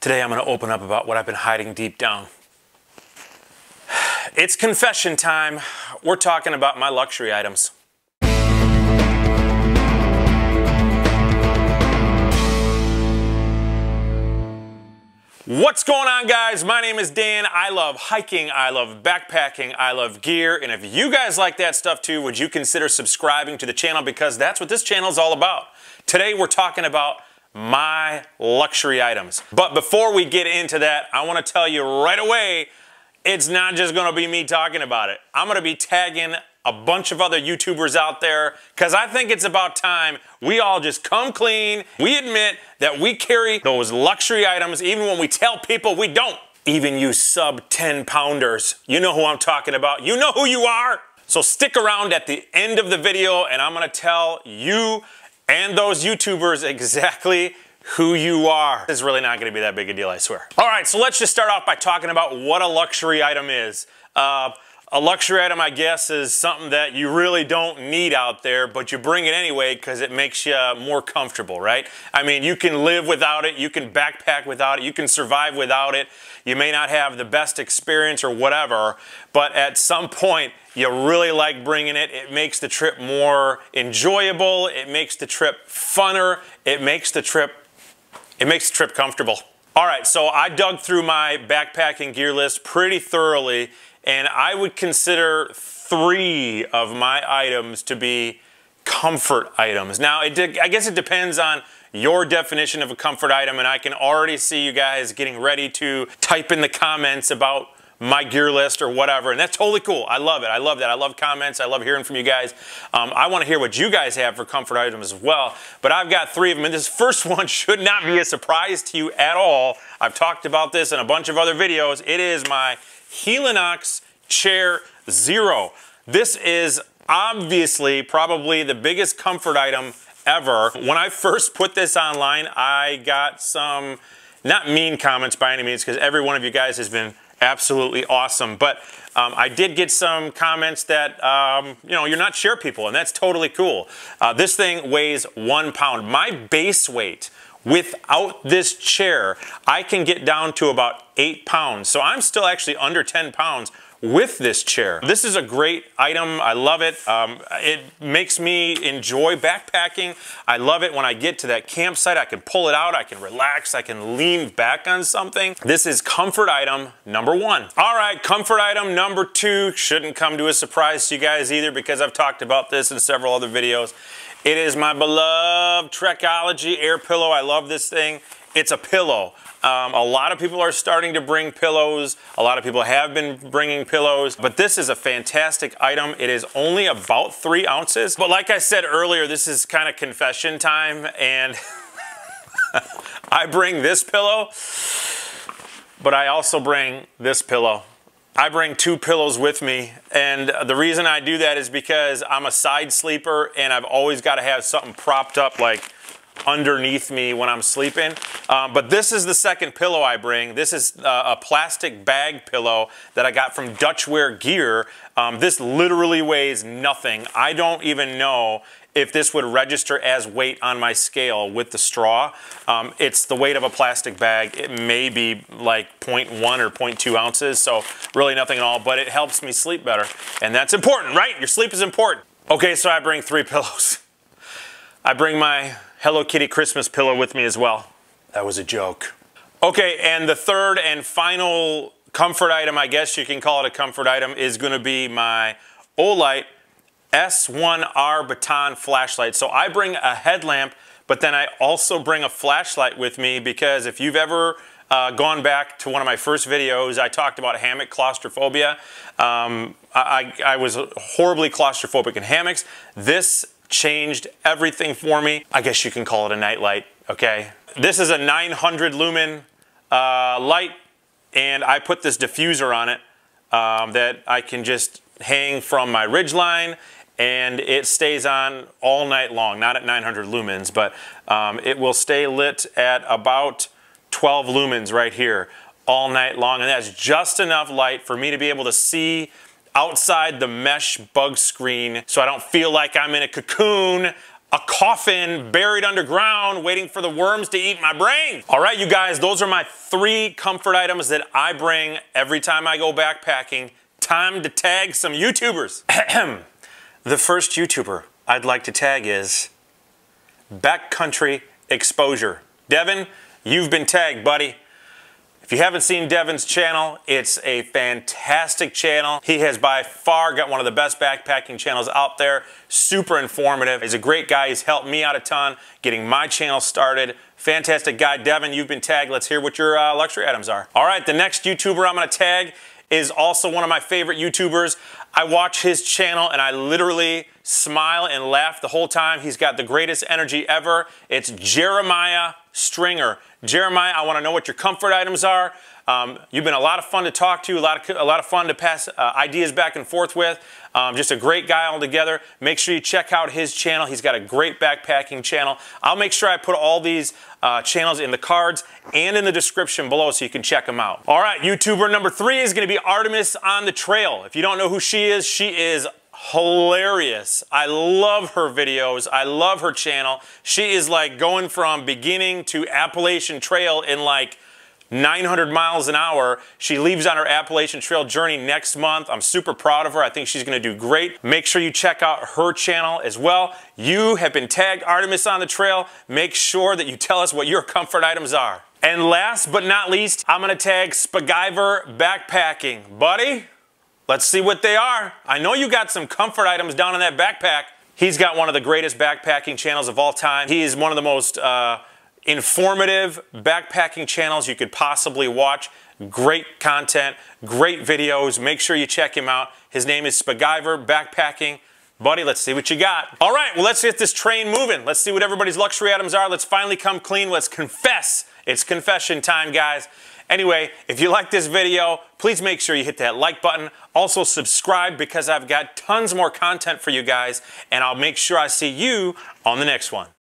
Today I'm going to open up about what I've been hiding deep down. It's confession time. We're talking about my luxury items. What's going on, guys? My name is Dan. I love hiking, I love backpacking, I love gear, and if you guys like that stuff too, would you consider subscribing to the channel, because that's what this channel is all about. Today we're talking about my luxury items. But before we get into that, I want to tell you right away, it's not just going to be me talking about it. I'm going to be tagging a bunch of other YouTubers out there, because I think it's about time we all just come clean. We admit that we carry those luxury items even when we tell people we don't. Even you sub 10 pounders, you know who I'm talking about. You know who you are. So stick around at the end of the video and I'm gonna tell you and those YouTubers exactly who you are. It's really not gonna be that big a deal, I swear. All right, so let's just start off by talking about what a luxury item is. A luxury item, I guess, is something that you really don't need out there, but you bring it anyway because it makes you more comfortable, right? I mean, you can live without it, you can backpack without it, you can survive without it. You may not have the best experience or whatever, but at some point, you really like bringing it. It makes the trip more enjoyable, it makes the trip funner, it makes the trip comfortable. All right, so I dug through my backpacking gear list pretty thoroughly, and I would consider 3 of my items to be comfort items. Now, I guess it depends on your definition of a comfort item, and I can already see you guys getting ready to type in the comments about my gear list or whatever, and that's totally cool. I love it. I love that. I love comments. I love hearing from you guys. I want to hear what you guys have for comfort items as well, but I've got 3 of them, and this first one should not be a surprise to you at all. I've talked about this in a bunch of other videos. It is my Helinox Chair Zero. This is obviously probably the biggest comfort item ever. When I first put this online, I got some, not mean comments by any means, because every one of you guys has been absolutely awesome, but I did get some comments that, you know, you're not chair people, and that's totally cool. This thing weighs 1 pound. My base weight without this chair, I can get down to about 8 pounds. So I'm still actually under 10 pounds with this chair. This is a great item. I love it. It makes me enjoy backpacking. I love it when I get to that campsite. I can pull it out. I can relax. I can lean back on something. This is comfort item number 1. All right, comfort item number 2 shouldn't come to a surprise to you guys either, because I've talked about this in several other videos. It is my beloved Trekology air pillow. I love this thing. It's a pillow. A lot of people are starting to bring pillows. A lot of people have been bringing pillows, but this is a fantastic item. It is only about 3 ounces, but like I said earlier, this is kind of confession time, and I bring this pillow, but I also bring this pillow. I bring 2 pillows with me, and the reason I do that is because I'm a side sleeper, and I've always got to have something propped up like underneath me when I'm sleeping. But this is the 2nd pillow I bring. This is a plastic bag pillow that I got from Dutchware Gear. This literally weighs nothing. I don't even know if this would register as weight on my scale with the straw. It's the weight of a plastic bag. It may be like 0.1 or 0.2 ounces, so really nothing at all, but it helps me sleep better. And that's important, right? Your sleep is important. Okay, so I bring 3 pillows. I bring my Hello Kitty Christmas pillow with me as well. That was a joke. Okay, and the 3rd and final comfort item, I guess you can call it a comfort item, is gonna be my Olight S1R Baton flashlight. So I bring a headlamp, but then I also bring a flashlight with me, because if you've ever gone back to one of my first videos, I talked about hammock claustrophobia. I was horribly claustrophobic in hammocks. This changed everything for me. I guess you can call it a nightlight, okay? This is a 900 lumen light, and I put this diffuser on it that I can just hang from my ridge line, and it stays on all night long, not at 900 lumens, but it will stay lit at about 12 lumens right here all night long, and that's just enough light for me to be able to see outside the mesh bug screen so I don't feel like I'm in a cocoon. a coffin buried underground waiting for the worms to eat my brain. All right, you guys, those are my three comfort items that I bring every time I go backpacking. Time to tag some YouTubers. The first YouTuber I'd like to tag is Backcountry Exposure. Devin, you've been tagged, buddy. If you haven't seen Devin's channel, it's a fantastic channel. He has by far got one of the best backpacking channels out there. Super informative. He's a great guy. He's helped me out a ton getting my channel started. Fantastic guy. Devin, you've been tagged. Let's hear what your luxury items are. All right, the next YouTuber I'm going to tag is also one of my favorite YouTubers. I watch his channel and I literally smile and laugh the whole time. He's got the greatest energy ever. It's Jeremiah Stringer. Jeremiah, I want to know what your comfort items are. You've been a lot of fun to talk to, a lot of fun to pass ideas back and forth with. Just a great guy altogether. Make sure you check out his channel. He's got a great backpacking channel. I'll make sure I put all these channels in the cards and in the description below so you can check them out. All right, YouTuber number three is going to be Artemis on the Trail. If you don't know who she is hilarious. I love her videos. I love her channel. She is like going from beginning to Appalachian Trail in like 900 miles an hour. She leaves on her Appalachian Trail journey next month. I'm super proud of her. I think she's going to do great. Make sure you check out her channel as well. You have been tagged Artemis on the Trail. Make sure that you tell us what your comfort items are. And last but not least, I'm going to tag Spiguyver Backpacking. Buddy, let's see what they are. I know you got some comfort items down in that backpack. He's got one of the greatest backpacking channels of all time. He is one of the most informative backpacking channels you could possibly watch. Great content, great videos. Make sure you check him out. His name is Spiguyver Backpacking. Buddy, let's see what you got. All right, well, let's get this train moving. Let's see what everybody's luxury items are. Let's finally come clean. Let's confess. It's confession time, guys. Anyway, if you like this video, please make sure you hit that like button. Also subscribe because I've got tons more content for you guys, and I'll make sure I see you on the next one.